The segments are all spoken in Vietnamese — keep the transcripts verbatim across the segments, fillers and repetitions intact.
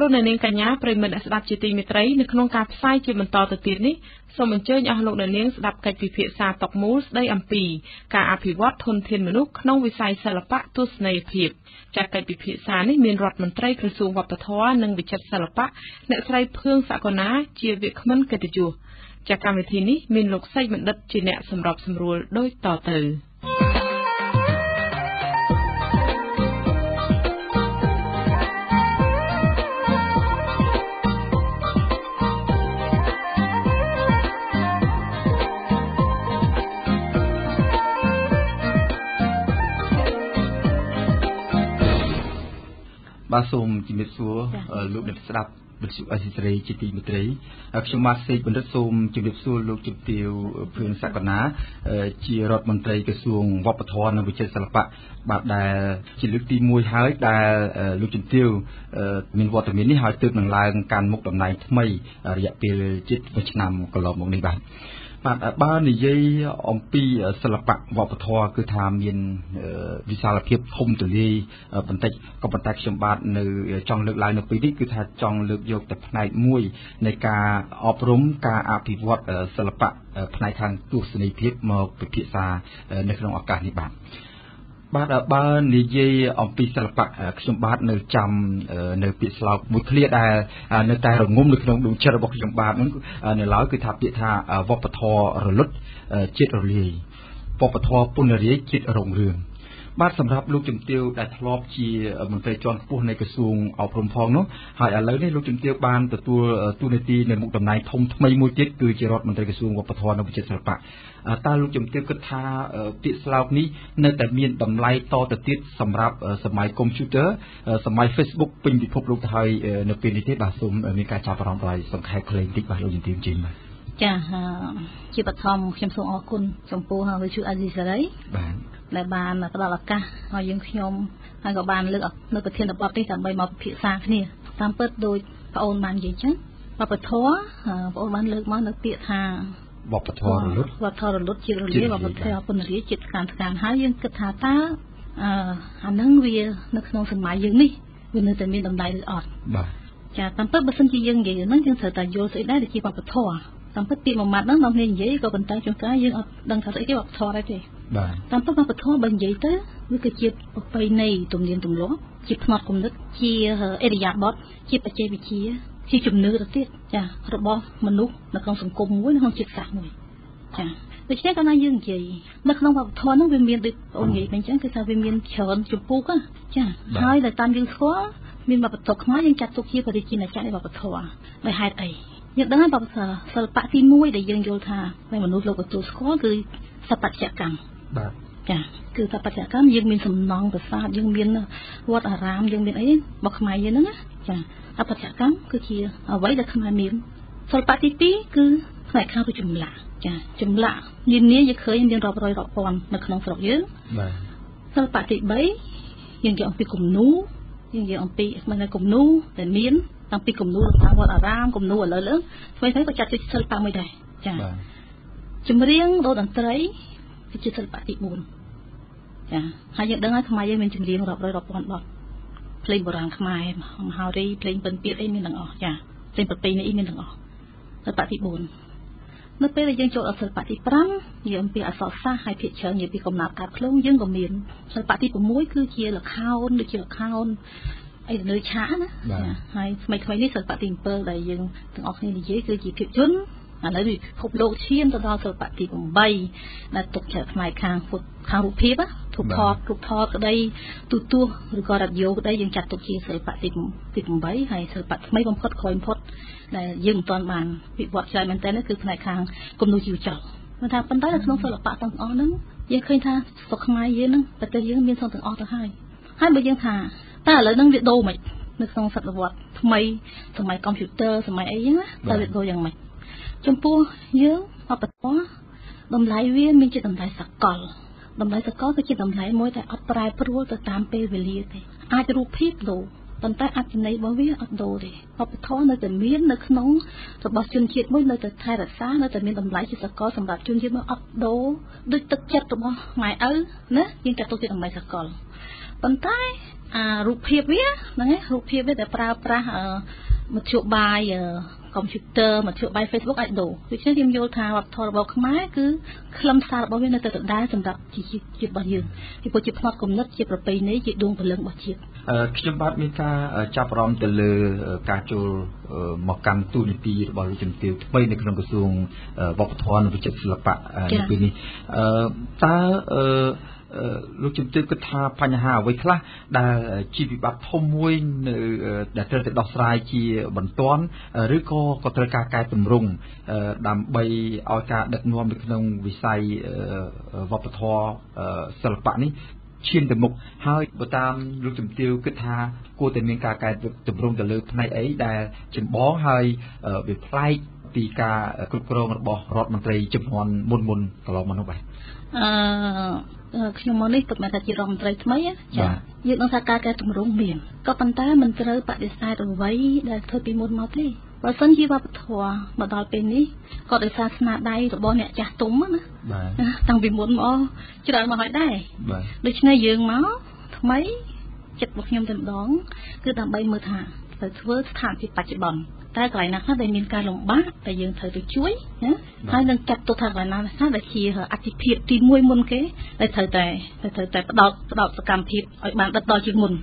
Lúc này nên cả nhà phải mình đã đặt chỉ tì mít rấy nên không cáp sai chỉ mình to từ tiền ní. Sau mình chơi nhau lúc này nên đặt cái vị phía xa tộc mũ đây âm pì cả áp pì vót thôn thiên mình lúc không vì sai sờ lập tu này phiệp chặt cái vị phía xa ní miền rọt mình trai khơi xuống hoặc tờ thua nâng bị chặt sờ lập bát nãy trai phương xã còn á chia việc khmấn cái từ chùa chặt cam về thì ní miền lục say mình đất chỉ nẹt sầm rọp sầm ruồi đôi tò từ. Ba sông chỉ biết xua lúc đẹp sập được sự ai sấy chỉ tìm được đấy. Khi mà xây bên đất sông chỉ biết xua lúc chỉ tiêu phương sạc ná chỉ rót mình thấy cái xuồng vọt thon là bị chết sập bạc. Bạc đà chỉ lúc đi môi hái đà lúc chỉ tiêu mình vọt mình đi hỏi từ bằng lai can mục đồng này mấy dạy từ chết với nam còn lọt một nơi bạn. Bạn ba này dây ông pi sờ lập bạc vỏ bờ thò cứ tham miền visa lập hiệp không từ đi vận tải có vận tải xem bạn nơi trong lực lại nơi pi đi cứ tham trong lực dục tập này muối này cả ọp rúm cả áp thì vọt sờ lập bạc này thằng tu sĩ này hiệp mà bị thị xa nơi không ở cả địa bàn. Bạn ba này dây ông pi sờ lập bạc xem bạn nơi chăm nơi bị sờ bụi khlia đài nơi tai rồi ngôm nơi không đúng chơi bọc xem bạn nơi lái cứ tham bị tha vỏ bờ thò rồi lút chết rồi lì vỏ bờ thò pun rồi chết rồng rường. Bạn sầm rập lúc chìm tiêu đại thọ chi một tay tròn pun này cái xuồng ở phồng phồng nó hại ở lấy này lúc chìm tiêu ban từ tua tu này ti này một tầm này thông mấy môi chết cứ chỉ rót một tay cái xuồng vỏ bờ thò nó bị chết sờ bạc. Ta lúc chấm tiêu cứ tha tiết sau ní nơi tại miền đầm lay to từ tiết sầm rạp sầm máy computer sầm máy Facebook pin bị phục lúc thời nửa pin đi tiết bà sum miền ca chạp rong rải sầm khai khơi tiết bà lâu dần tiêm chìm mà. Chà, chị bật thòng chấm sum ở cồn chấm pô ha với chú Aziz ở đấy. Bạn. Lại bàn là cái đó là ca, rồi dùng nhôm hay gọi bàn lựa lựa cái thiên tập bọt đi sầm bay mọc phía xa thế này. Tam bớt đôi và ôn bàn gì chứ? Và bật thó, và ôn bàn lựa món nước tiệt hà. Bọc thò rồi lút, bọc thò rồi lút chỉ rồi lìa bọc thò phần lìa chỉ càng càng hái những cái thà ta, anh nâng về nâng nông sản mãi những ní, vừa nâng từ miền đồng đại ọt. Chà, tam bớt bớt sinh chi dân gì nâng dân sở tài vô sự đấy để chỉ bọc thò, tam bớt tiệm một mặt nâng nông nên dễ có vận tải trong cái dân đang thà sẽ cái bọc thò đấy kì. Tam bớt bọc thò bằng dễ tới, với cái chiếc bọc bay này tùng điền tùng lúa, chiếc mọt cùng đất, chiếc eriat bọt, chiếc bạch chê bị chia. Khi chụp nước được tiếc, chà, rồi bỏ mình nút, nó không sủng cung muối, nó không chích sạc muối, chà. Vì thế cái này dừng gì, nó không vào thon nó viên miên được, ôn gì mình chẳng cái sao viên miên chởn chụp buộc á, chà. Hai là tam viên khó, miên vào bật thọc nói nhưng chặt tục chia vào thì chỉ là chặt để vào bật thò, vậy hai ấy. Nhưng đó là vào sờ sờ bạ thì muối để dừng vô thà, vậy mình nút lâu vào tụt khó cứ sập bạch chặt cẳng, chà. Cứ sập bạch chặt cẳng dừng miên sầm non và xa dừng miên vót à ram dừng miên ấy bọc máy vậy nữa, chà. Áp đặt cấm cứ chia ở vậy là không ai miếng. Sau bát tí tí cứ phải khao với chùm lạ, chả chùm lạ. Nhìn nia như khơi nhìn rọp rồi rọp còn mà không rọp dữ. Sau bát tí bấy nhìn dạng pi cùng nú, nhìn dạng pi mà là cùng nú để miếng, tăng pi cùng nú tăng vào ở ram cùng nú ở lỡ lỡ. Phải thấy có chặt thì sau bát mới đầy, chả chùm riêng đồ đằng trái thì chỉ sau bát tí buồn, chả hai dạng đó ngay không ai với mình chùm riêng rọp rồi rọp còn bọt. Lên bộ ràng không ai mà hào đi lên bên tiệt ấy mình đừng ở nhà lên bờ tây này mình đừng ở ở tại thị buồn nó bây giờ dân chỗ ở sân tại thị prang nhiều ông bị ở sọ xa hai thị trường nhiều bị cầm nạp cả không dân của miền sân tại thị của mỗi cứ chia là khao được chia là khao ấy nơi chả nữa hai mấy mấy cái sân tại thị bờ này dân từng ở đây dễ cứ chỉ kịp chốn à lấy vì hộp lộ chiên từ đó sân tại thị của bay là tục chợ mai càng phục khao phục phép á thuộc thọ thuộc thọ ở đây tu tu rồi còn đặt vô ở đây dừng chặt tục chi sợi bạc tịt tịt bấy hay sợi bạc mấy con phốt khói phốt là dừng toàn bàn bị vọt trời mình tên nó cứ ngày càng cùng nuôi chiều chở mà thằng phân tán là không phải là bạc tầng o nữa dừng khơi tha sọc mai dưới nữa bạc tây dưới miên sông tầng o tầng hai hai bữa dừng thả ta ở lấy năng viện đồ mày nước sông sập là vọt mày sông mày computer sông mày ấy á ta viện đồ dừng mày trong pua dưới hoặc bạc quá đồng lái viên mình chỉ đồng lái sạc còi đồng lái sạc còi cái chỉ đồng lái mỗi tại ở trái pru từ tám pê về liệt thì ai sẽ rút phép đồ tận tay ai trên đấy bảo vệ ở đồ thì học thọ nơi từ miến nơi nóng rồi bảo chuyên triệt mỗi nơi từ thay đặt xá nơi từ miến đồng lái chỉ sạc còi sầm đặt chuyên triệt bảo ở đồ đôi tất chặt tụi mày ấy nữa nhưng chặt tụi chỉ đồng lái sạc còi Bần tay rụp hiệp với rụp hiệp với để pra pra một triệu bài computer một triệu bài Facebook ảnh đủ vì thế em vô thà hoặc thò vào cái máy cứ lâm xa bảo vệ nó tự tự đá xong đó chỉ chỉ chỉ bao nhiêu thì cô chỉ phát công nhất chỉ bảo vệ nấy chỉ đuông phần lớn bảo chiếc khi em bắt mấy ta chạp rom từ lề cà chua một căn tu nị pi bảo vệ chân tiêu mấy này trong cái xuồng vọc thò nó bị chết sập bạ nị pi này ta lúc chúng tôi cứ tha phanh hà với khla đã chỉ bị bắt thôm muôi đã trở thành độc sai chỉ bẩn toán rứa co có trở cả cái tầm rung đam bay ao cả đặt nuông được trong vị sai võ thuật sờ bạn ấy chiên từ mục hai bờ tam lúc chúng tôi cứ tha cô tình miền cả cái tầm rung từ lư này ấy đã chỉnh bó hơi bị phai vì cả cục cờ bỏ rót mặt trời chụp hoàn mồn mồn cả lòng mình không phải khi mà nói tụi mình đã chỉ rong trời mấy á, những ông ta ca ca tụi mình rong biển, có bàn tay mình chơi bạn để sai rồi vậy để thôi bị mồn mọt đi, và sân chỉ vào thua mà đòi bên đi, có để xa xa đây rồi bỏ nhẹ chặt túm á, tăng bị mồn mọt, chứ đòi mà hỏi đây, đôi chân này dường máu, mấy chặt một nhom từng đón, cứ tạm bay mưa thả, rồi vớt thả thì bạch chịu bẩn. Ta cái này nó để miền ca lồng bát, để dường thời được chuối, nhá. Hai lần chặt tôi thằng này nó để chia hở atipip thì muôi muôn kế, để thời tại, để thời tại đọt đọt cảm thiệp, ở bàn đặt đọt chuyên môn.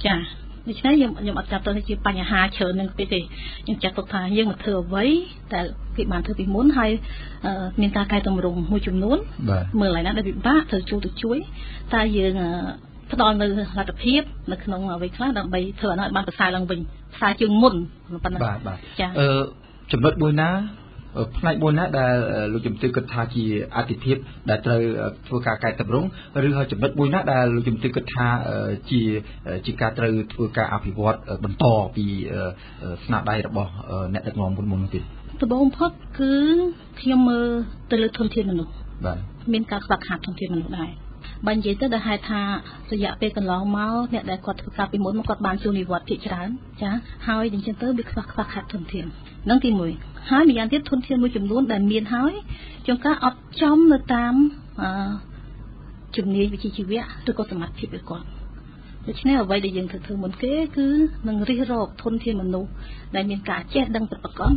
Chả, như thế nhưng nhưng mà chặt tôi thì chỉ bằng nhà hà chờ nên cái gì, nhưng chặt tôi thằng nhưng mà thừa với, tại cái bàn thừa bị muốn hay miền ca cài tầm rùng môi trường nón, mưa lại nó để bị bát thời chu được chuối, ta dường cái đòn là là tập hiệp, là cái nông việc khác đang bị thừa nó bàn sai lòng bình, sai chương môn. Bà bà, chấm đất bôi ná, nay bôi ná đã lục chấm tư cất tha chi atipip đã trời thua cả cái tập rúng, rồi hơi chấm đất bôi ná đã lục chấm tư cất tha chi chi cả trời thua cả apiwat bẩn to vì snap đây đã bỏ nét đặt ngòm bốn môn tiền. Từ bốn phút cứ khi mà từ lục thôn thiên mình luôn, bên cả bạc hạt thôn thiên mình luôn này. Bạn chỉ tới đã hai tha, rồi dạo về còn lóng máu, mẹ đã quật cặp bị muốn mà quật bàn siêu nị vật thị trán, chả hai đến chân tới bị phạt phạt hạt thuần thiện, nâng thì mùi hai miếng tiếp thuần thiện mùi chùm luôn đàn miên hái, trong các ọt trong là tam chùm nị vị trí chịu vẽ, tôi có tầm mặt thị về còn, cho nên ở vậy để dừng thực thường muốn kế cứ nâng ri rộp thuần thiện mình nụ, đàn miên cả che đăng vật vật con,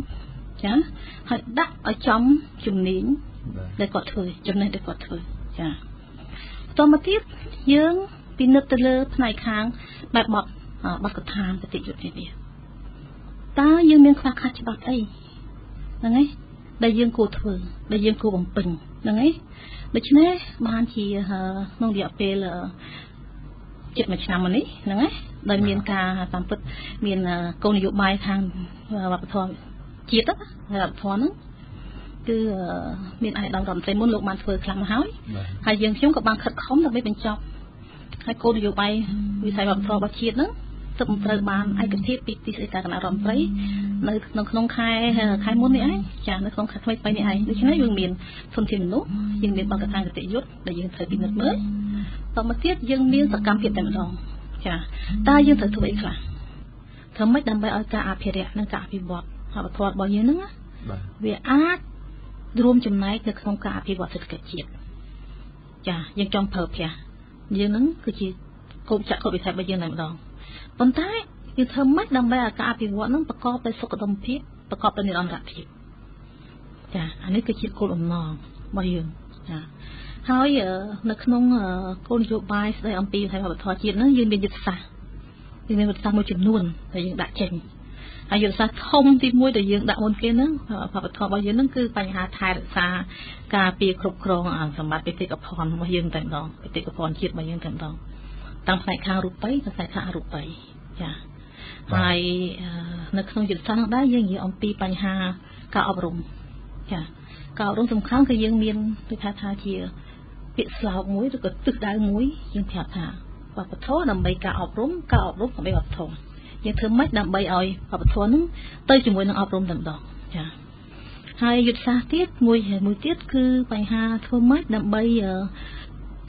chả hãy đắp ở trong chùm nị để quật thời, chùm này để quật thời, chảต่อ มา ទៀត យើង ពិនិត្យ ទៅ លើ ផ្នែក ខាង បែប បទ បទកថា បទយុទ្ធ នេះ តើ យើង មាន ខ្វះខាត ច្បាប់ អី ហ្នឹង ឯង ដែល យើង គួរ ធ្វើ ដែល យើង គួរ បំពេញ ហ្នឹង ឯង ដូច្នេះ បាន ជា ក្នុង រយៈ ពេល ជិត មួយ ឆ្នាំ មក នេះ ហ្នឹង ឯង ដែល មាន ការ តាម ពិត មាន គោល នយោបាយ ខាង វប្បធម៌ ជាតិ វប្បធម៌ ហ្នឹងcứ miền Hải Đông rộng tây muốn lục bàn phơi làm hái, hay dường chúng có bằng khẩn khóm là mấy bên trong, hay cô đi du bay vì Sài Gòn vào chiết nữa, tập thời bàn ai cần thiết bị bị sự cả là rộng tây, nơi nông nông khai khai muốn này ấy, chả nơi nông khai bay này ấy, đối với những miền thôn thiên nốt, những miền bằng cái thang tự yết để dường thời bị nứt mới, còn một tiết dường miền tập cam phiền tạm lòng, chả ta dường thời thụ ấy cả, thời mấy đam bay ở cả à phiền năng cả vì bọt, họ thọt bao nhiêu nữa, vì ácរួម ចំណែក ទៅ ក្នុង ការ អភិវឌ្ឍ សេដ្ឋកិច្ច ជាតិ ចា យើង ចង់ ប្រើ ប្រាស់ យើង នឹង គឺជា គោលចាក់គោលវិស័យ របស់ យើង តែ ម្ដង ប៉ុន្តែ យើង ធ្វើ ម៉េច ដើម្បី ឲ្យ ការ អភិវឌ្ឍ នឹង ប្រកប ដោយ សុខដុមភាព ប្រកប ដោយ និរន្តរភាព ចា អា នេះ គឺជា គោលបំណង របស់ យើង ចា ហើយ នៅ ក្នុង គោលនយោបាយ ស្ដី អំពី វិស័យ វប្បធម៌ ជាតិ នឹង យើង មាន យុទ្ធសាស្ត្រ យើង មាន យុទ្ធសាស្ត្រ មួយ ចំនួន ដែល យើង ដាក់ ចេញอายุสักคมที่มวยแต่ยังด่าวนเกินนึงพอปทบางอย่างนั่นคือปัญหาไทยรักษาการปีครบครองอ่างสมบัติไปติดกับพรมายังแต่งดองไปติดกับพรคิดมายังแต่งดองตั้งใส่คารุปไปตั้งใส่คารุปไปจ้ะไอ้นักส่งจิตสร้างได้ยังอยู่องปีปัญหาการอบรมจ้ะการอบรมสำคัญคือยังมีไปทาทาเชียปิดสลาวมวยหรือก็ตึกได้มวยยังแถบทาปปทนำไปการอบรมการอบรมของไปปทบยังเธอไม่ดำไปอ่อยปปทวนนั้นเตยจมวยนังอบรมดำดอกจ้ะให้หยุดซาติสมวยมวยติสคือไปหาเธอไม่ดำไปเอ่อ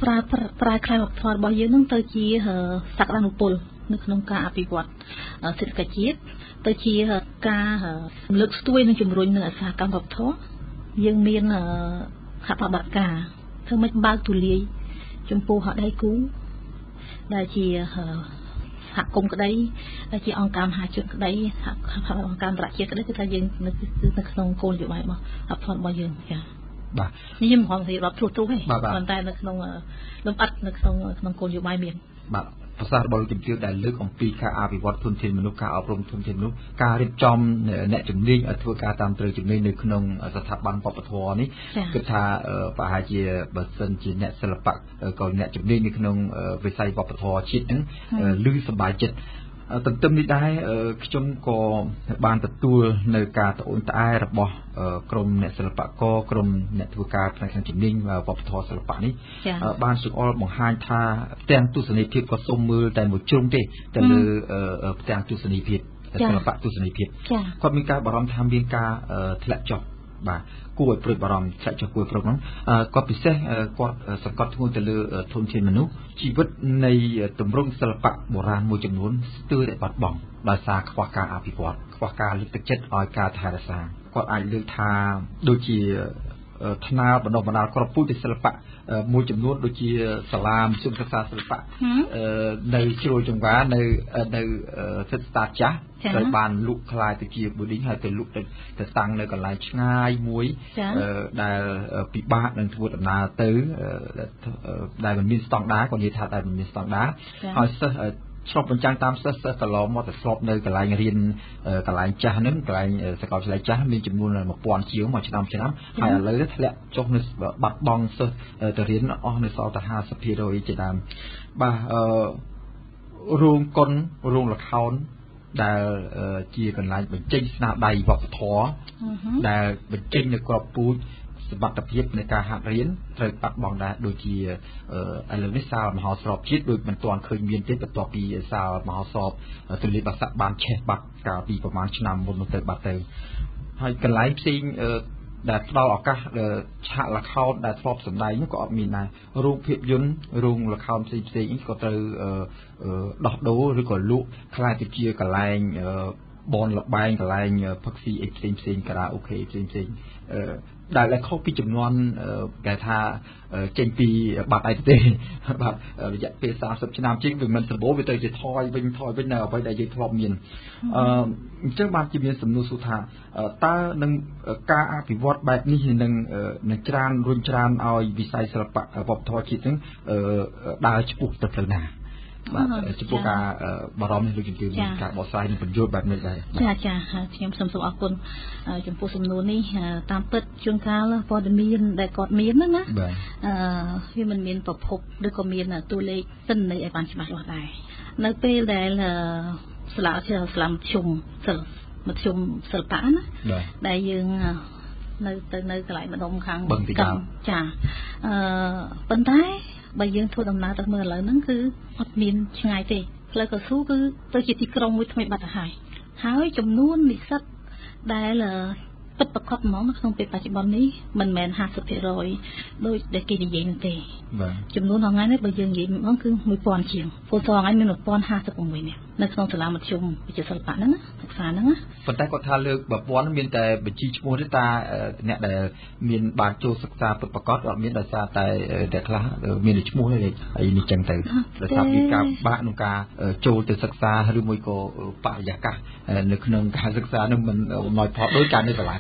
ปลายปลายคลายปปทวนบ่อยเยอะนั่งเตยจีเอ่อสักรานุปลนึกนงกาอภิวัตเศรษฐกิจจีเตยจีเอ่อกาเอ่อลึกตัวนั่งจมวยเหนือสากรรมปปทวนยังมีเอ่อขับปะบักกาเธอไม่บางตุลีจมปูหอได้กู้ đại chi hạ cung cái đấy, đại chi ông cam hạ chuyện cái đấy, hạ ông cam rạ chia cái đấy cái thay dương nó nó không côn gì vậy mà hạ phật bao dương cả. Bà. Nhưng mà thì bắp chuột chuột ấy, còn tại nó không lông ắt nó không không côn gì vậy miệng. Bà. Phát ra bao nhiêu tiêu đại lưỡi của pi ca a bị vót thôn thiên menu ca ở vùng thôn thiên menu ca rít chom nẹt chủng linh ở thua ca tam trời chủng linh nơi khung sát tháp ban bọt thò ní kết tha và hai chi bớt sân chi nẹt sập bạc còn nẹt chủng linh nơi khung về say bọt thò chít những lưỡi sờ bài chít tận tâm đi đái trong co ban tật tua nơi ca tổ ôn tai rập bò krom nẹt sập bạc co krom nẹt thua ca thành chủng linh và bọt thò sập bạc ní ban súc all bằng hai tha ten tu sơn thiệp có sôm mưa tại một chung đi từ tàng tu sơn thiệp từ bạc tu sơn thiệp quan minh ca bảo ram tham biên ca thạch chọc bà cùi bồi bảo ram thạch chọc cùi bồi nó có bị xét có sản cốt thôn từ thôn thiên manu chi vứt này tầm rung sập bạc bồ ran môi trường nón tươi để bạt bỏng bà sa khoa ca à bị quạt khoa ca lít chất oi ca thà sa quạt ai lư tha đôi chỉ thà na bản đồ bản đảo có phun từ sập bạc môi trường nốt đôi chi salam xung quanh xa sập nơi chiều trong vá nơi nơi thất ta chá tại bàn lục khai từ kia buổi đính hay từ lục từ tăng nơi còn lại ngay muối đài bị ba nên thua đập na tới đài mình miếng sòng đá còn như thà đài mình miếng sòng đá hồi xưa sọp bên trang tam sơ sơ tàu mò từ sọp nơi cái lạnh riêng cái lạnh chả nấm cái lạnh sài gòn lạnh chả mình chụp luôn là một quan chiếu mà chấm chấm hay là lấy rất lẹ trong nước bạc bong sơ từ riêng on nước sau từ hà sập thì rồi chỉ làm ba ruộng con ruộng lạc hòn đã chia cái lạnh mình chinh na đầy vọc thó đã mình chinh được cọp búnบัตรเพียบในการหาเรียนเธอปักบองได้โดยที่อะไรไม่ทราบมหาสอบชิดโดยมันตอนเคยเรียนเจ็ดต่อปีทราบมหาสอบตุลิบัสบานเชฟบักกาปีประมาณชั่นนำบนเตอร์บัตเตอร์ให้กันไลฟ์ซิงแต่เราออกก็ฉะละเข้าแต่สอบสมัยนี้ก็มีนายรุ่งเพียบยุนรุ่งละเข้าซิงซิงก็เจอดอกดูหรือก็ลุคลายติดเชื้อกันไลบอลละใบกันไลพักซีเอ็กซิงซิงก็ได้โอเคซิงซิงđại là không bị chủng non cái tha trên pi bạt ai tê bạt dạng pi sao sập trên nam chính vì mình sập bố vì tới chỉ thoi bên thoi bên nào bên đại chỉ thọ miền trước ban chỉ miền sầm nu su thà ta nâng ca bị vót bẹt ní nâng nâng tràn run tràn oi vì sai sập bọt thoi chỉ tiếng đại chỉ buộc tập là và chỉ có cả bảo đảm hay luyện từ cả bỏ sai những phần dối bạn mới đây. Chà chà, em sớm sớm học quân chúng tôi sớm nôn đi tam bớt chương cao là võ đầm miên đại cọt miên đó nhá. Vì mình miên tập hộp được có miên là tôi lấy tin này ai bán chỉ bán loại này. Nói về đây là là làm chủng sờ một chủng sờ tán đó. Đại dương nơi từ nơi lại mà đông khang cầm chà bên thái. Bây giờ thôi đồng nào ta mơ lớn nó cứ một miền ngày thì lời cầu số cứ tôi chỉ đi công với thằng bạn hải hái trồng nuôn bị sắt đây là tất bật khóc máu nó không bị bà chị bom ní mình mệt hạt sụp thì rồi đôi để kia gì nữa thì trồng nuôn hàng ngày đấy bây giờ gì nó cứ mười pon chiềng pon sò ngày mình một pon hạt sụp cùng mười nè nó không thể làm một chung bị chịu sập bả nữa sàn nữa phần tay còn tha lực bập bón miền tây bị chi mua đấy ta nè để miền bản châu sặc xa tất bật khóc ở miền đại sa tại đẹp lá miền để mua này ấy đi chẳng từ để sập đi cả ba nông ca châu từ sặc xa hay môi cô bả già cả nước nông ca sặc xa nông mình nói phò đối cả nơi là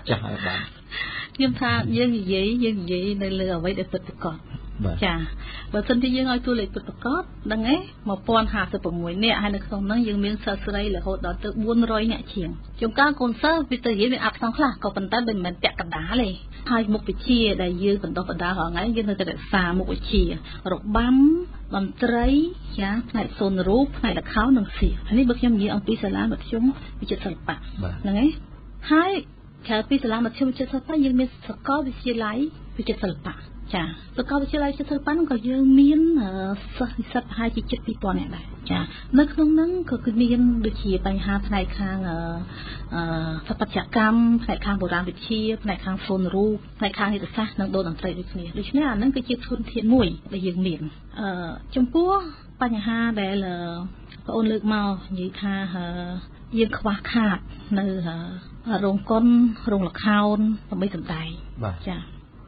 nhưng tha nhưng gì vậy nhưng gì đây lừa với để bật cọt chà bật thân thì nhưng ai tu lại bật cọt đằng ấy mà pon hà từ bụng mũi nè hay là không nói nhưng miếng sợi dây là hột đó từ buôn roi nhẹ chiềng chúng ta còn sơ vì từ dưới bị áp sóng là có phần tay bên mình bẹt cặp đá này hai một cái chia đầy dư phần đó phần đá họ ngay nhưng từ xa một cái chia rồi bấm bấm trái chà này sồn rúp này là kháo nương xì anh ấy bật nhầm gì ông tí xà lá bật xuống bị chết sập bạc đằng ấy hai Khởi pi làm một chương trình sắp tới dương miên sắp có bị chia lái bị chết sập bả, chả sắp có bị chia lái chết sập bả nó có dương miên sắp hai chỉ chết bị bòn này này, chả nước nông nắng có cái miên được chia thành hai phần này khang sắp bắt chặt cam, phần này khang bồ đan bị chia, phần này khang phồn ru, phần này khang thì được sa nông đô nông tây được này, được này là nắng cái chia thôn thiện mũi để dương miên, trong cua phần này ha đây là có ôn lực màu như tha dương khóa khát nơi rồng con rồng lạc hào và mấy tầm tài chả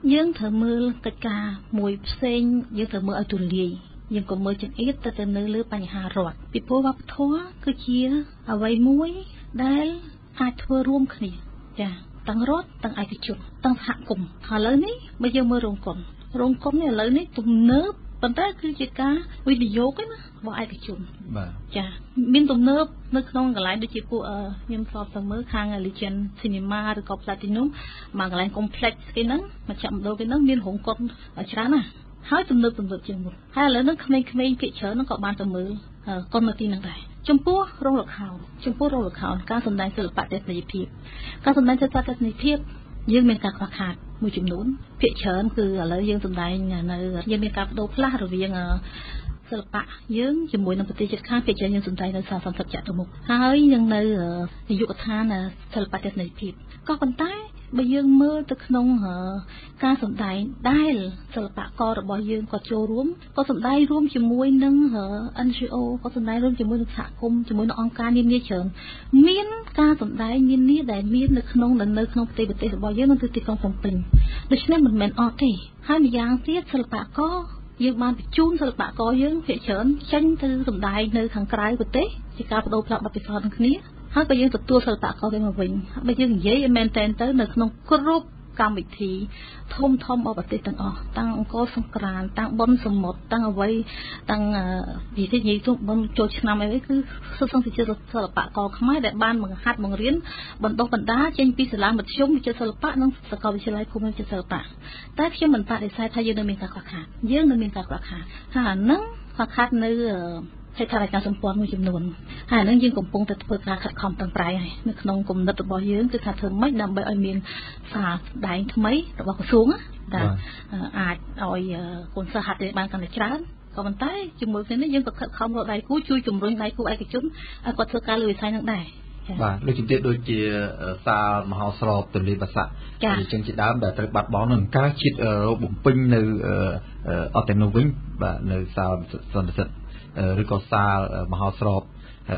dương thờ mưa tất cả mùi sen dương thờ mưa ở tuần lì nhưng cũng mới chừng ít ta từ nơi lứa bánh hà rọt bị phố bắp thua cứ chia ở vây mũi đấy ai thua rôm khỉ chà tăng rốt tăng ai cái chuột tăng hạ cùng hà lớn ấy bây giờ mới rồng cồn rồng cồn này lớn ấy tụm nớp tận ta cứ chơi cá video cái mà bỏ ai cái chuột chà miếng tụm nớp nước non cái lại đôi chị cô ở nhâm sọt tầng mới khang ở lịch trình cinema rồi cọp platinum mà cái lại complex cái nấng mà chậm đôi cái nấng miếng hỗn cồn ở chán à hai tụm nớp tụm nớp chừng một hai lớn nó không không kệ chớ nó cọp ban tụm mới con mati năng đại chấm púa rong lộc hào chấm púa rong lộc hào các sân đài sự phát triển nền tiếp các sân đài sự phát triển nền tiếp dương miền cạc hoặc hạt mùi chấm nún phía chớn cứ ở lấy dương sân đài nơi dương miền cạc đô pha rồi vì dương sự phát dương chấm mùi nằm từ trên khang phía chớn dương sân đài nơi sao sản xuất chặt đầu mục hai dương nơi ví dụ than là sự phát triển nền tiếp có con tái bây dương mơ từ nông hở các sân đài đai sự phát co rồi bỏ dương có châu rúm có sân đài rúm chấm mùi nâng hở N G O có sân đài rúm chấm mùi được xả cung chấm mùi nó on ca niêm niết chớn miên ca sân đài miên niết đài miên từ nông là nơi nông tây tây bỏ dương từ tây phong phong bình được nên mình mình ở đây hai mươi giang tiết sự phát co dương ban bị chun sự bạ có dương phía chớn tranh từ sầm đài nơi hàng trái của tế chỉ cả đầu lọc bạc bị phòn kia hát bây giờ tập tua sự bạ có cái mà mình bây giờ dễ maintain tới nơi không group cam bị thì thom thom ở bạc tế tăng ở tăng có sông cạn tăng bấm sông một tăng ở vây tăng gì thế gì cũng bấm trôi năm ấy cứ sông sông thì chưa sự bạ có không ai để ban bằng hát bằng riến bằng đo bằng đá trên pi sờ làm một chúng chưa sự bạ nó sẽ có bị sờ lại không chưa sự bạ ta khi mình bạ để sai thay dương nơi mình cả quạt hạt dương nơi mình cả quạt hạt hà nắng quạt hạt nơi hay thay cả sông pond một chấm nón hà nắng dương cũng bung từ từ cả khát khom tăng trái này nước nông cũng đất bò dương cứ thả thường mấy đầm bơi ở miền xà đáy mấy rồi bò xuống á là à rồi còn sợ hạt để ban càng để chán còn bàn tay chùm mối thế nó dương còn khom rồi đáy cú chui chùm rồi đáy cú ai cái chúng còn thưa ca lười sai nặng đài và lúc chúng ta đôi khi xa mà họ sọp từ lì bát sạ thì chúng chị đã bắt bắt bó nền cá chít ở bụng pin nơi ở tây nô vĩnh và nơi xa sơn sơn rất có xa mà họ sọp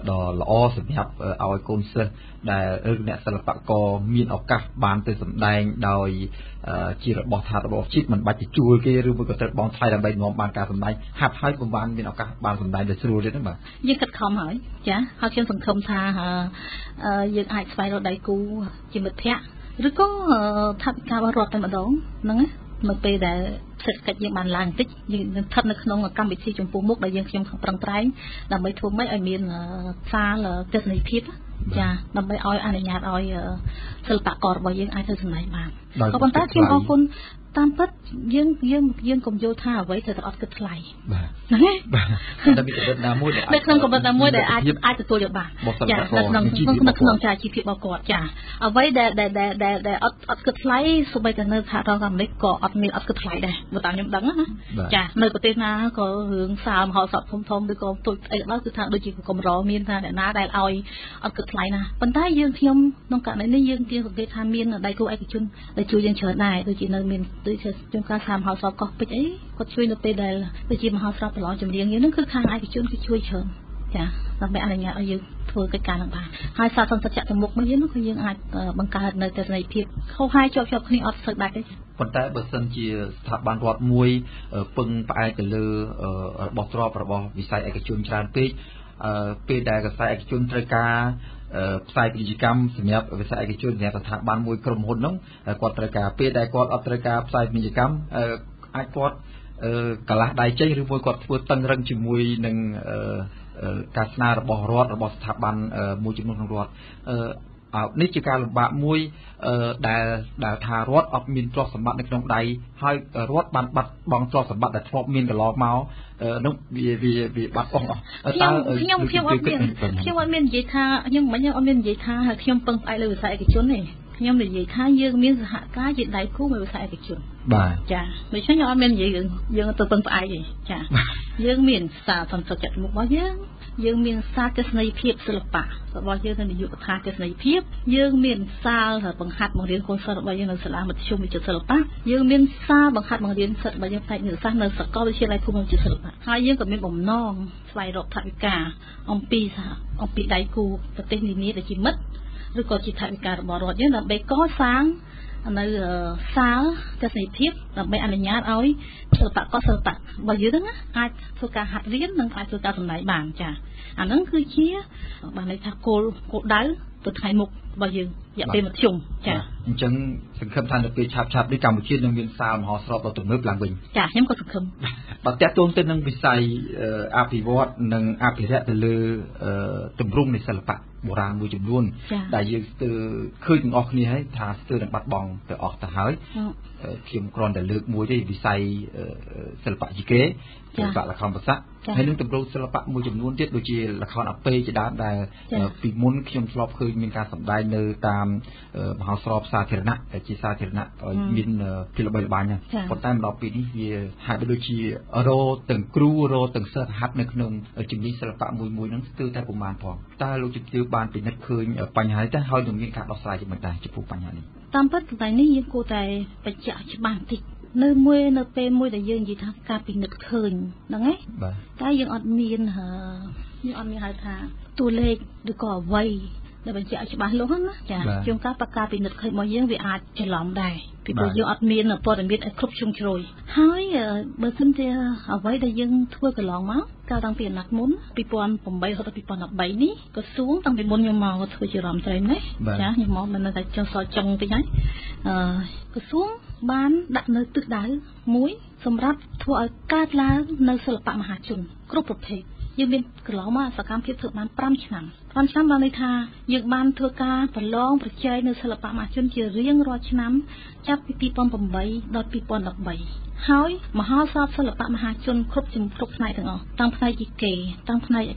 đó là o sự nhập ao côn sơn để nét sơn bạc co miên ở các bàn từ sầm đài đòi chỉ là bỏ thà bỏ chít mình bắt chỉ chui cái rừng bụi cát bóng thay làm đầy ngọn bàn cả sầm đài hạt hai cùng bàn miên ở các bàn sầm đài để sưu đấy mà nhưng cát không hỏi chả họ xem sầm không thà nhưng ai phải rồi đại cù chỉ một thẹn rồi có thằng cà bò rọt mà đón nâng á mà bây giờ thật cách những bàn làng tích nhưng thật là không là cam bị thi chúng phù mốc đại dương trong không trăng trái là mấy thua mấy ở miền xa là tết này thiết dạ là mấy oi anh nhà oi sờ bạc cỏ bao nhiêu ai thưa từng này mà có con ta khi có con tam bất dương dương dương cùng vô tha với thời tật cực lại nè đặc biệt là nam môi để không có nam môi để ai ai từ tôi được bà dạ đặc nông nông nông trà chi phí bao cọt dạ ở với để để để để để ắt cực lại số bây giờ nơi thả ra làm lấy cỏ ắt miền ắt cực lại đây một tạm nhầm đắng á dạ nơi có tên na có hướng sao họ sọt thông thông đôi con tôi ấy bác cứ thằng đôi chị của cầm rò miên ra để ná đại oi ắt cực lại nè vấn tay dương khiêm nông cạn đấy nơi dương kia của cái tham miên ở đây cô ai cái chân để chui dân chợ này đôi chị nơi miền tôi sẽ chúng ta làm họ sọp cọc bịch ấy có chui nó tê đài là tôi chỉ mà họ sọp lọ chấm riêng như nó cứ khang ai cái chuyện cái chui chớm chả làm mẹ là nhà ở dưới thôi cái cả làm bà hai sao xong tất cả từ một mới dưới nó coi như ai bằng cả nơi từ này thiệt không hai cho cho khi ở sợi bạc đấy còn tại bờ sông chỉ tháp bàn quạt muối bưng phải từ lư bọt rọ và bọt vì sai cái chuyện tràn tê tê đài cái sai cái chuyện trời ca sai bị gì cam thì nhập sai cái chuyện nhà thằng ban môi cầm hồn nóng quạt trời cả pê đại quạt ở trời cả sai bị gì cam ai quạt cả lá đại chơi rồi môi quạt vừa tăng răng chỉ môi nâng cá na bỏ rót bỏ thằng ban môi chỉ môi không rót nếu chỉ cả bạ môi đại đại thà rót ở miền trót sản bát trong đây hai rót bàn bát bằng trót sản bát đại trót miền cái lò máu nông vì vì vì bát con ta khi ông khi ông ăn miền khi ông ăn miền dễ tha nhưng mà nhưng ông miền dễ tha khi ông bưng ai lời sai cái chốn này khi ông để dễ tha nhưng miếng hạ cá dễ đại cú mà sai cái chốn bà chả mấy số nhỏ miền dễ dừng dừng từ bưng ai gì chả dừng miền xả phần sạch một bao dừng dừng miền xa cái này thiệp sự lập bạ bao nhiêu người dụ tha cái này thiếp dương miền xa là bằng hạt bằng điện con sơ bao nhiêu người sẽ làm một chung với chữ sơ lập dương miền xa bằng hạt bằng điện sơ bao nhiêu tại người xa nơi sơ co với chia lại cùng một chữ sơ lập hai dương còn miền bồng non vài rọc thạch cả ông pi ông pi đáy cù và tên gì nấy là chỉ mất rồi còn chỉ thạch cả bỏ rọt nhưng là bé có sáng nơi xa cho sinh thiết là mấy anh nhà ấy sơ tạc có sơ tạc và dưới đó ai sơ cả hạt riết nâng phải sơ cả tầm đại bản chả anh nó cứ chia bản này thà cô cô đá từ hai mục và dưới dạng bên một chủng chả chẳng sừng khâm than được bị chạp chạp đi chồng một chiếc nâng viên sao mà họ sọt vào từng nước làng bình chả nhắm có sừng khâm và tiếp tôn tên nâng bị say apivot nâng apivot từ lư từng rung này sập bạc bộ ràng vừa chụp luôn đại diện từ khơi những óc như thế thà từ đằng bắt bòn từ óc ta hái kiếm còn để lược muối đi vì say sập bạc gì kế sập bạc là không bớt sắc hay những từng rung sập bạc vừa chụp luôn tiếp đôi khi là không áp phê chỉ đá đại vì muốn kiếm flop khơi mình cả sập đại nơi tam họ sọp sa thiền nặng chỉ sa thiền nặng ở miền phía bắc bảy bàn nha còn tam đó vì đi hai bên đôi khi rô từng cru rô từng sợi hạt nực nồng ở chừng đi sập bạc muối muối nắng tư ta cùng bàn phòng ta lúc chụp tiêu bàn thì nét khơi ở bánh hái ta hơi dùng những cặp đọc xài cho mình ta chụp phục bánh hái này. Tam bất tại này những cô tài phải chạm cho bàn thịt nơi môi nơi pe môi đại dương gì thằng cặp bị nứt khơi đó nghe. Ta dương ọt miên hả dương ọt miên hả thà tu lê được cỏ vây để bánh chạm cho bàn lỗ hăng á chả chúng ta bắt cặp bị nứt khơi mọi dương vì ai chả lòng đài vì bây giờ ọt miên ở po đại miên ở khúc chung rồi hái bơ sinh thì ở vây đại dương thua cái lòng máu cao tăng tiền nát muốn pipon bồng bay hoặc là pipon nát bay ní có xuống tăng tiền muốn nhiều màu có thôi chỉ làm trái đấy, nhá nhiều màu mình là tại trong soi trong cái nhá, có xuống bán đặt nơi tự đá muối, xong ráp thua cát lá nơi sập bạc mà hạt trùng, cướp bóc thế, nhưng bên cái ló mà sạc cam tiếp thượng bán pram chăn, pram chăn bán nơi tha, nhưng bán thua cá và lon và chơi nơi sập bạc mà trôn chừa riêng rồi chăn, chắp pipon bồng bay, đọt pipon nát bay. Hói mà hói sắp sắp lập mà hạt chôn khúc chùm khúc này thằng ngọt tăng phai dị kỳ tăng phai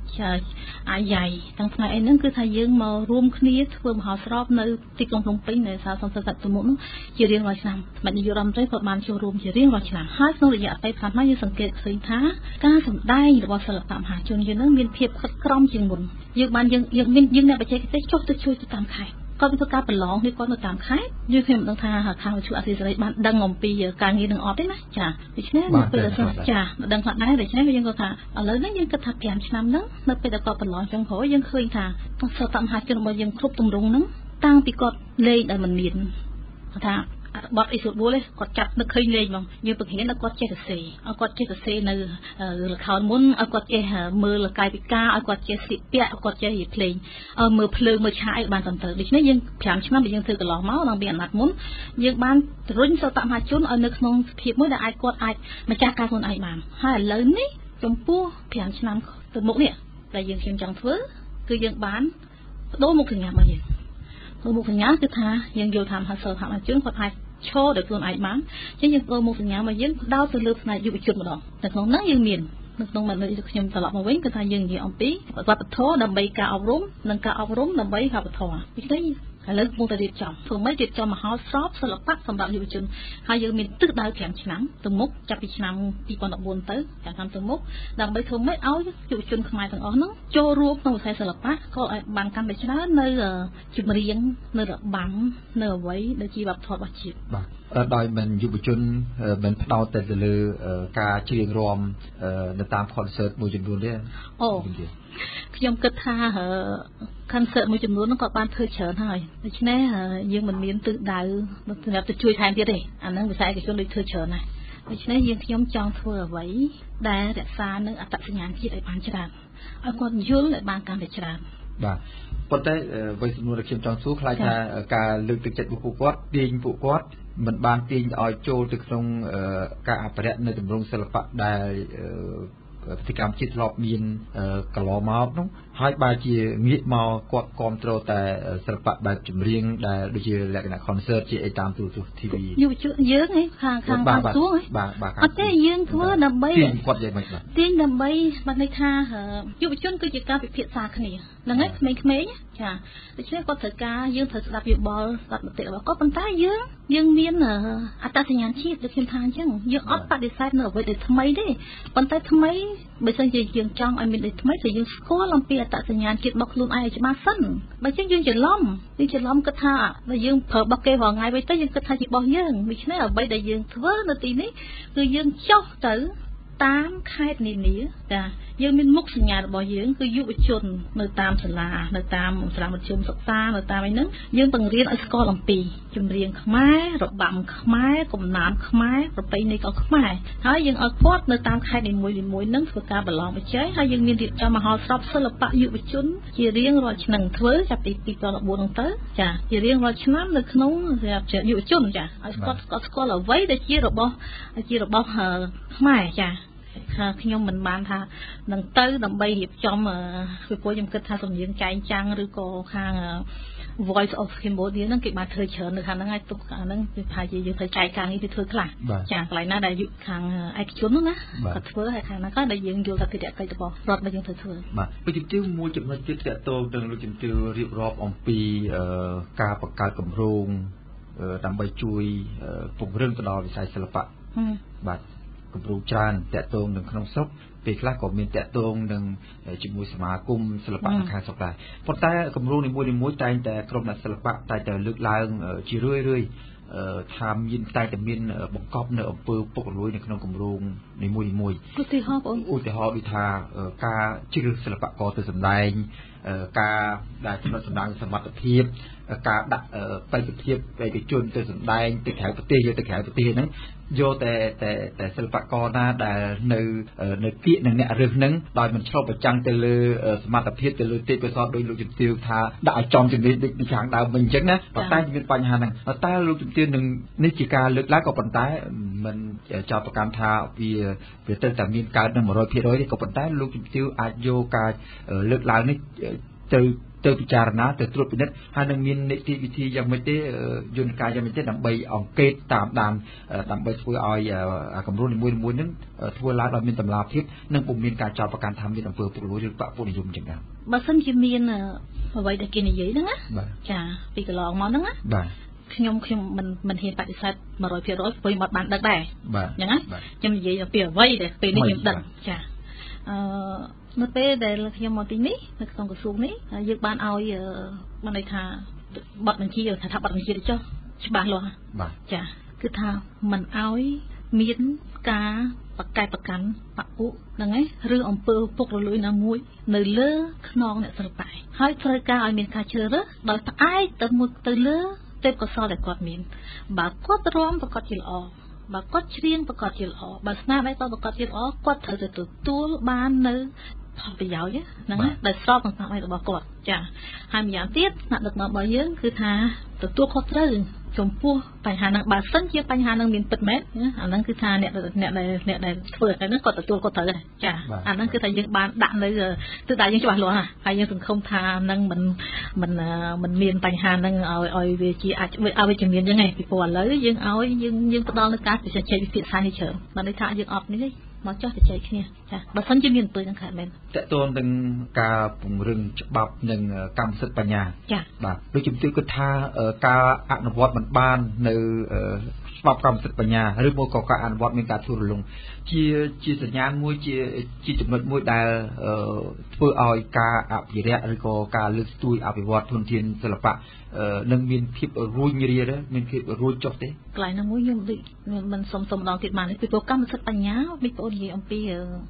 ả dày tăng phai ấy nâng cứ thay dương mà rùm khí thua mà hói sắp nơi tích công thông pin này sao xong sắp sạch tụi mũn chỉ riêng rồi chạm mà như rầm tới phật bàn chùa rùm chỉ riêng rồi chạm hói xong rồi dạ tay phạm hóa như sẵn kệ xuyên thá ca sẵn đai như bỏ sắp lập mà hạt chôn như nâng miên thiệp khất krong chừng mụn dương bàn dương dương miên dương này bà chế cái tết chốt tôi chui tôi tạm khai có những cái phần lỏng thì có nội tạng khác như khi mình đang tha hạt thau chua thì rồi bạn đang ngồng pi càng nghe đừng ọt đấy nè chả thì thế nên bây giờ sao chả đang hoạt đấy để thế bây giờ có thà ở lớn đấy nhưng cái thà kèm năm đó nó bây giờ có phần lỏng trong khối nhưng khơi thà còn sợ tạm hạt cho nó bao nhiêu khúc tung rung lắm tăng thì còn lê đời mình miền thà bọt ít sụt búa đấy còn chặt nó khơi lê mà như bực hiện nó còn che được xì nó còn che được xì nơi là khâu muốn nó còn che mưa là cài bị ca nó còn che xịt bẹ nó còn che hiệp lên mưa phơi mưa chải bàn tầm tớ địch nói riêng chạm chim nó bị riêng từ cái lò máu đang bị ảnh nát muốn riêng ban rốn sau tạm hai chốn ở nước nông hiệp mới là ai còn ai mà cha ca còn ai bàn hai lớn đấy trong pua chạm chim năm từ mũ nè là riêng riêng chẳng phứ cứ riêng bán đôi một thằng nhà bao nhiêu đôi một thằng nhà cứ tha riêng vô tham hạ sơ hạ mà chốn còn ai cho được luôn ai bán chứ nhưng tôi một phần nhà mà dính đau từ lượt này dụ chuột một đòn từ không nắng dương miền từ không mà nơi nhưng từ lọ mà quấn cái thay dương gì ông tí và qua thố đầm bay cao ông rốn nâng cao ông rốn đầm bay cao thò biết đấy lớn muốn ta điệp chồng thường mấy điệp cho mà họ shop sau lập tắt xong đạo dụ chuột hai dương miền tức đau kèm chán từ mốc chập bị chán đi còn đập buồn tới cả năm từ mốc đầm bay thường mấy áo dụ chuột không ai thằng ó nắng cho ruộng nông sai sau lập tắt có bàn cam bị chán nơi là chụp riêng nơi là bắn nơi vậy để chi bập thò bập chìa đòi mình dụ chuột mình đau từ từ cả chuyện rom để tam concert mùa chuột buồn đấy oh trong kết tha hở concert mùa chuột buồn nó có ban thơ chở thôi thế nên nhưng mình miễn tự đào mình tự lập tự chui thay thế đấy anh đang bị sai cái chỗ lưỡi thưa chờ này thế nên nhưng nhóm chọn thua ở vậy đã đã xa nữa tập sinh nhàn kia lại bán chả đàn ở còn dưa lại bán càng để chả đàn và còn đấy với số lượng kiếm chọn số khai thác cả lượng thực chất của quất tiền của quất mình bán tiền ở chỗ thực trong cả bệ nơi tầm rung sờ phật đài thì cảm chích lọp miên cả lò máu đúng hai ba chỉ nghĩ màu quạt control tại sập bạc bạc chìm riêng là đôi khi là cái concert chỉ tám tuổi tuổi tê vê nhiều chữ dướng ấy hàng hàng bạc xuống ấy bạc bạc cái dướng thua đầm bay tiền quạt vậy mà tiền đầm bay bạn này tha hả nhiều chuyện cứ chỉ ca bị phiền xa cái này là ngay mấy mấy nhá chả đôi khi có thời ca dướng thời đạp dụng bò đạp tệ là có con tá dướng dướng miên là à ta sẽ nhàn chi được khiêm than chứ dướng ót ta đi sai nữa với để tham mấy đấy con tay tham mấy bây giờ chỉ dướng trong anh mình để tham mấy thì dướng khó làm việc ta sẽ nhàn chịu bọc luôn ai cho ba sân, bây chứ dương chỉ lom, dương chỉ lom cứ tha, và dương thở bọc kê vào ngay bây tới dương cứ tha chỉ bao dương, vì thế ở bây đại dương thưa nơi tì này, người dương chóc tử tám khai nỉ nỉ, là dương miên mốc sinh nhật bảo dương cứ dụ chôn nơi tam sơn la nơi tam sơn la một chùm sọc xa nơi tam ấy nấng dương bằng riêng ở school làm pì chùm riêng khmai rập bầm khmai cùng nám khmai rồi tây này có khmai thấy dương ở post nơi tam khai đến mùi đến mùi nấng sọc xa bờ lòng với chế thấy dương miên riêng cho mà họ sọc sơn lập bạ dụ chôn chỉ riêng rồi nằng thứ gặp tì tì toàn là buồn nằng tớ chả chỉ riêng rồi năm được nấu gặp dụ chôn chả ở school ở school là vấy để chia rồi bao chia rồi bao hờ khmai chả khi nhóm mình bán tha nâng tới đầm bay hiệp trong mà khi cô nhóm kết tha sùng diễn trái trăng rồi cô khang voice of Cambodia nâng kịch bài thời trở được khang nâng ai tục khang nâng phải gì thời trái càng như thời khang chẳng lại na đại dụng khang ai chốn nữa nè thật phớ hay khang nó có đại diện vô thật thì đẹp cây tập bò rót mà dùng thời thừa mà bây giờ tiêu mua chụp hình chụp đẹp tô đừng lúc chụp tiêu rượu rót ông pi cà bạc cà cầm rong đầm bay chui cùng rừng cái đò sai sờ lọp bạc cụm rú tràn tẹt tôn đừng không sốc vì khác của mình tẹt tôn đừng chịu mùi sma cung sập bạc hàng sập lại còn tai cụm rú này mùi mùi tai tẹt cầm đặt sập bạc tai tẹt lướt lai chỉ rơi rơi tham yin tai tẹt miên bọc cọp nợ bự bọc lối này không cụm rú này mùi mùi thì họ cũng u thì họ bị thà ca chỉ được sập bạc có từ sầm đài ca đại chúng là sầm đài sầm mặt thiệp ca đặt tay thiệp về cái chôn từ sầm đài từ khẻo từ tê từ khẻo từ tê đấy vô tệ tệ tệ sập bạc con na đã nơi nơi kia nơi nẹt rừng nắng đòi mình cho vào trăng từ lư mặt tập thiết từ lư tê bây giờ đôi lúc chụp tiêu thà đã chọn chừng đi đi chẳng đào mình chắc nè và ta những cái hà này và ta lúc chụp tiêu đừng nên chỉ cả lực lái của vận tải mình cho vào cam thà vì vì tên tạm biên cả năm một rồi phía đối thì của vận tải lúc chụp tiêu ai vô cả lực lái này từ từ bị trả nợ từ trục bên đất hai năng miên nệ thi thi dòng mấy tế dân ca dòng mấy tế đầm bay ỏng kết tạm đàm đầm bay xuôi oi cầm rôn thì môi môi nứng thua lá đòi miên tầm lá thiết nâng cùng miên ca chào và can tham miên tầm vừa phụ lối được bạo phụ để dùng chẳng hạn bà sân chim miên mà vậy đặc kia này dễ đó á chả vì cái lò món đó á nhưng khi mình mình hiện tại sao mà rồi phía đó với một bạn đặc bài nhá nhưng vậy là phía vây để từ đi những đợt chả nó bé đây là khi mà tin ní, nó còn có xuống ní, việc ban ao giờ ban này thà bật mình chi rồi thà thà bật mình chi để cho, chứ ban luôn à? Chả, cứ thà mình ao miến cá, bạc cay bạc cắn, bạc ụ, đằng ấy, rư ông pơ phục rồi lưỡi nó mũi, nở lơ, non nè sờ phải, hỏi thời ca ai miến cá chơi đó, đòi ta ai từ một từ lơ, tép có so để quạt miến, bà quạt róm và quạt chìa o. Bà có riêng bà có chịu ó bà na với tôi bà có chịu ó quật thở từ từ ban nữa học về giáo chứ nắng á đời sau còn tặng này bà cột chả hai mươi giảng tiết nặng được mà bà dưỡng cứ thà từ tua khó rơi chồng pua phải hà năng bà sân chia phải hà năng miền bật mét hà năng cứ thà nẹt nẹt này nẹt này vừa cái nước còn từ tua còn thở này chả hà năng cứ thà những bạn đạn đấy giờ từ tại những chỗ bạn luôn à hay những từng không thà năng mình mình mình miền phải hà năng ơi ơi về chi à về à về trường miền như này thì buồn lấy nhưng ơi nhưng nhưng đó là cá thì sẽ chơi bị sai hay chở mà đấy thà những ọp đấy mà cho thì chạy kia, bà sân chỉ miền tây đang khai men. Tại tôi đang cả vùng rừng bọc nhưng cam sất bà nhà. Bà đối chúng tôi cứ tha cả ăn vót mặt ban nơi bọc cam sất bà nhà, rồi mua có cả ăn vót mình cả thu lùng. Chia chia sẻ nhang môi chia chia chụp mặt môi đà phơi oi cả áp gì đấy, rồi có cả lưỡi tui áp vót thuần thiên sờ lạp. Nâng miền thiệp ruồi như gì đó, miền thiệp ruồi chọc đấy. Lại nâng môi nhưng mình sầm sầm đòn thiệt mà nên tôi cam sất bà nhà, mình có